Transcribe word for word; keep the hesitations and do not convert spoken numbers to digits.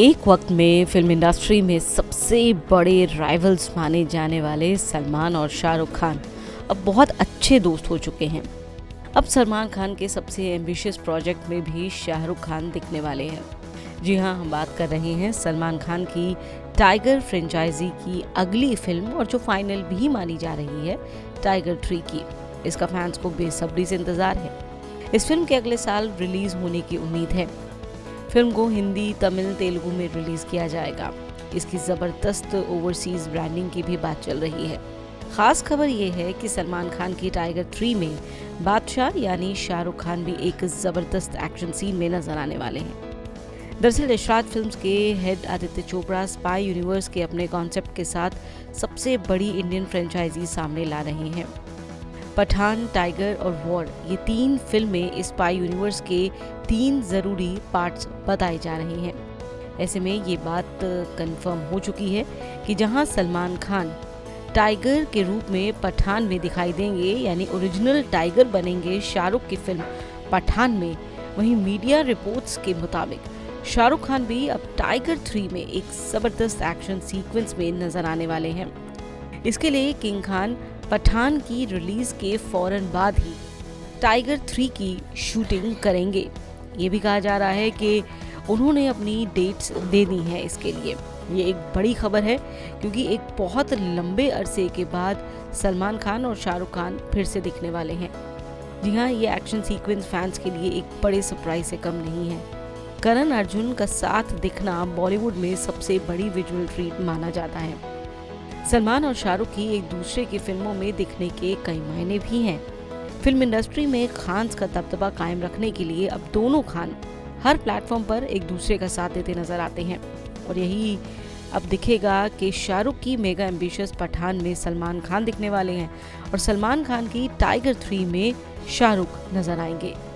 एक वक्त में फिल्म इंडस्ट्री में सबसे बड़े राइवल्स माने जाने वाले सलमान और शाहरुख खान अब बहुत अच्छे दोस्त हो चुके हैं। अब सलमान खान के सबसे एम्बिशियस प्रोजेक्ट में भी शाहरुख खान दिखने वाले हैं। जी हाँ, हम बात कर रहे हैं सलमान खान की टाइगर फ्रेंचाइजी की अगली फिल्म और जो फाइनल भी मानी जा रही है टाइगर थ्री की। इसका फैंस को बेसब्री से इंतज़ार है। इस फिल्म के अगले साल रिलीज़ होने की उम्मीद है। फिल्म को हिंदी, तमिल, तेलुगू में रिलीज़ किया जाएगा। इसकी ज़बरदस्त ओवरसीज़ ब्रांडिंग की भी बात चल रही है। ख़ास खबर ये है कि सलमान खान की टाइगर थ्री में बादशाह यानी शाहरुख खान भी एक ज़बरदस्त एक्शन सीन में नजर आने वाले हैं। दरअसल यश राज फिल्म्स के head Aditya Chopra spy universe के अपने कॉन्सेप्ट के साथ सबसे बड़ी इंडियन फ्रेंचाइजी सामने ला रहे हैं। पठान, टाइगर और वॉर, ये तीन फिल्में स्पाई यूनिवर्स के तीन ज़रूरी पार्ट्स बताए जा रहे हैं। ऐसे में ये बात कंफर्म हो चुकी है कि जहां सलमान खान टाइगर के रूप में पठान में दिखाई देंगे, यानी ओरिजिनल टाइगर बनेंगे शाहरुख की फिल्म पठान में, वहीं मीडिया रिपोर्ट्स के मुताबिक शाहरुख खान भी अब टाइगर थ्री में एक ज़बरदस्त एक्शन सीक्वेंस में नजर आने वाले हैं। इसके लिए किंग खान पठान की रिलीज़ के फौरन बाद ही टाइगर थ्री की शूटिंग करेंगे। ये भी कहा जा रहा है कि उन्होंने अपनी डेट्स दे दी हैं। इसके लिए ये एक बड़ी खबर है क्योंकि एक बहुत लंबे अरसे के बाद सलमान खान और शाहरुख खान फिर से दिखने वाले हैं। जी हाँ, ये एक्शन सीक्वेंस फैंस के लिए एक बड़े सरप्राइज से कम नहीं है। करण अर्जुन का साथ दिखना बॉलीवुड में सबसे बड़ी विजुअल ट्रीट माना जाता है। सलमान और शाहरुख की एक दूसरे की फिल्मों में दिखने के कई मायने भी हैं। फिल्म इंडस्ट्री में खान्स का दबदबा कायम रखने के लिए अब दोनों खान हर प्लेटफॉर्म पर एक दूसरे का साथ देते नजर आते हैं और यही अब दिखेगा कि शाहरुख की मेगा एम्बिशियस पठान में सलमान खान दिखने वाले हैं और सलमान खान की टाइगर थ्री में शाहरुख नजर आएंगे।